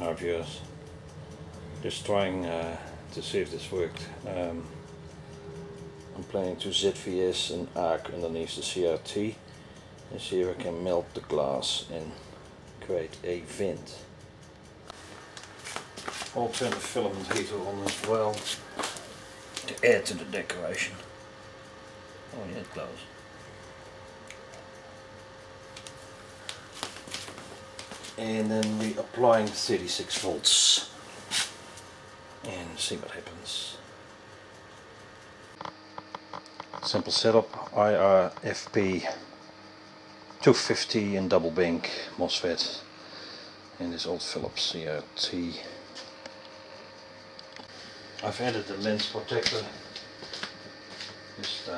RPS. Just trying to see if this worked. I'm planning to ZVS an arc underneath the CRT and see if I can melt the glass and create a vent. I'll turn the filament heater on as well to add to the decoration. Oh yeah, it glows. And then we're applying 36 volts and see what happens. Simple setup, IRFP250 in double bank MOSFET and this old Philips CRT. I've added the lens protector, just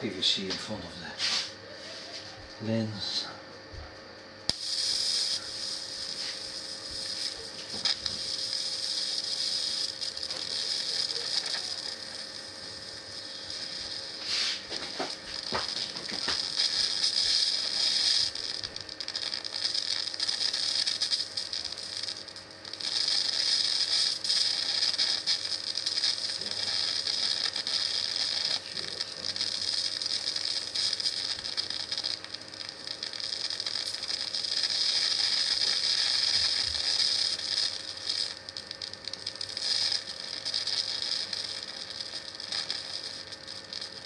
PVC in front of the lens.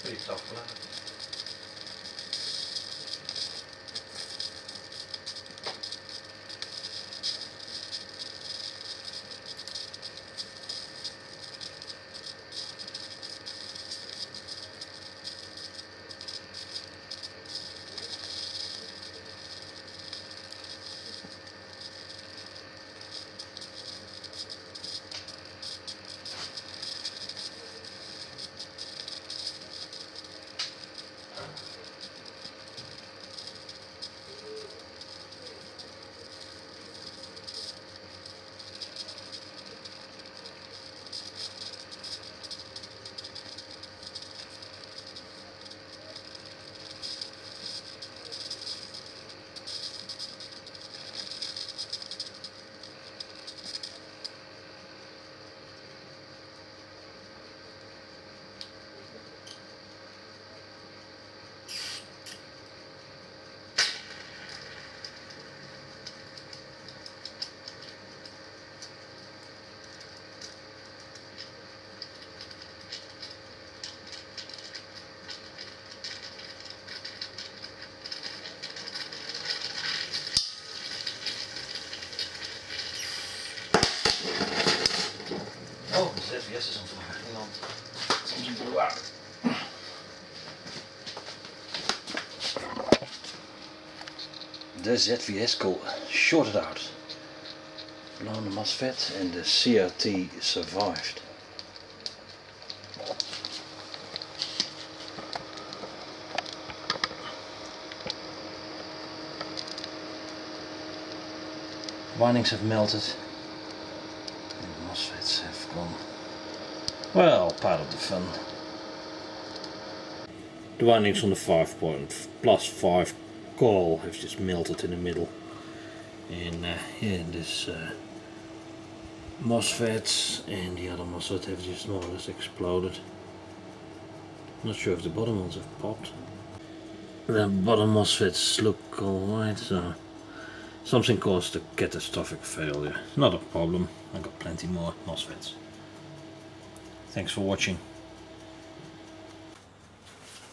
Pretty tough one. Yes, is on fire. Hang on. Something blew out. The ZVS core shorted out. Blown the MOSFET and the CRT survived. Windings have melted and the MOSFETs have gone. Well, part of the fun. The windings on the 5.+5 coil have just melted in the middle, and yeah, this MOSFETs and the other MOSFET have just more or less exploded. Not sure if the bottom ones have popped. The bottom MOSFETs look alright, so something caused a catastrophic failure. Not a problem, I got plenty more MOSFETs. Thanks for watching.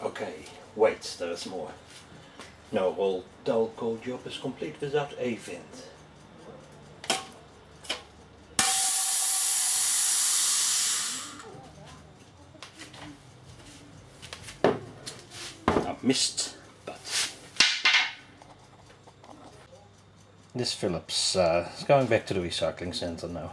Okay, wait, there is more. No whole telco job is complete without a vent. I missed, but... This Philips is going back to the recycling center now.